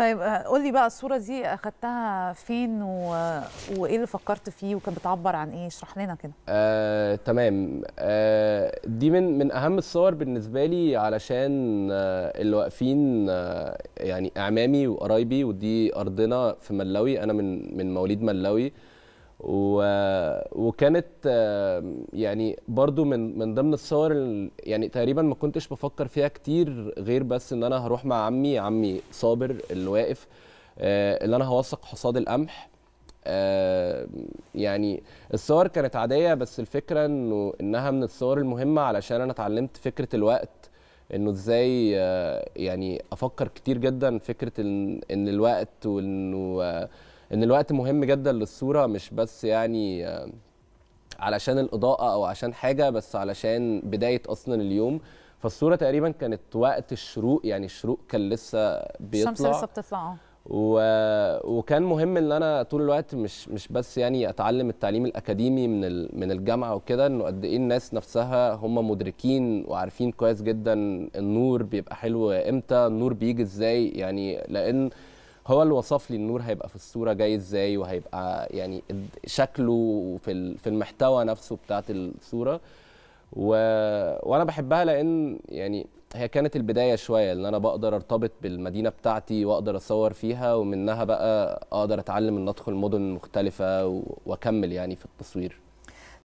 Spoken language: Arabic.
طيب قول لي بقى الصورة دي أخدتها فين وإيه اللي فكرت فيه وكانت بتعبر عن إيه؟ اشرح لنا كده. تمام. دي من أهم الصور بالنسبة لي علشان اللي واقفين يعني أعمامي وقرايبي، ودي أرضنا في ملاوي، أنا من مواليد ملاوي، وكانت يعني برضو من ضمن الصور يعني تقريبا ما كنتش بفكر فيها كتير، غير بس ان انا هروح مع عمي صابر اللي واقف، اللي انا هوثق حصاد القمح. يعني الصور كانت عادية، بس الفكرة انها من الصور المهمة علشان انا اتعلمت فكرة الوقت، انه ازاي يعني افكر كتير جدا فكرة ان الوقت، وانه ان الوقت مهم جدا للصوره، مش بس يعني علشان الاضاءه او عشان حاجه، بس علشان بدايه اصلا اليوم. فالصوره تقريبا كانت وقت الشروق، يعني الشروق كان لسه بيطلع، الشمس لسه بتطلع، وكان مهم ان انا طول الوقت مش بس يعني اتعلم التعليم الاكاديمي من الجامعه وكده، انه قد ايه الناس نفسها هم مدركين وعارفين كويس جدا النور بيبقى حلو امتى، النور بيجي ازاي، يعني لان هو اللي وصف لي النور هيبقى في الصوره جاي ازاي، وهيبقى يعني شكله في المحتوى نفسه بتاعت الصوره. وانا بحبها لان يعني هي كانت البدايه شويه، ان انا بقدر ارتبط بالمدينه بتاعتي واقدر اصور فيها، ومنها بقى اقدر اتعلم ان ادخل مدن مختلفه واكمل يعني في التصوير.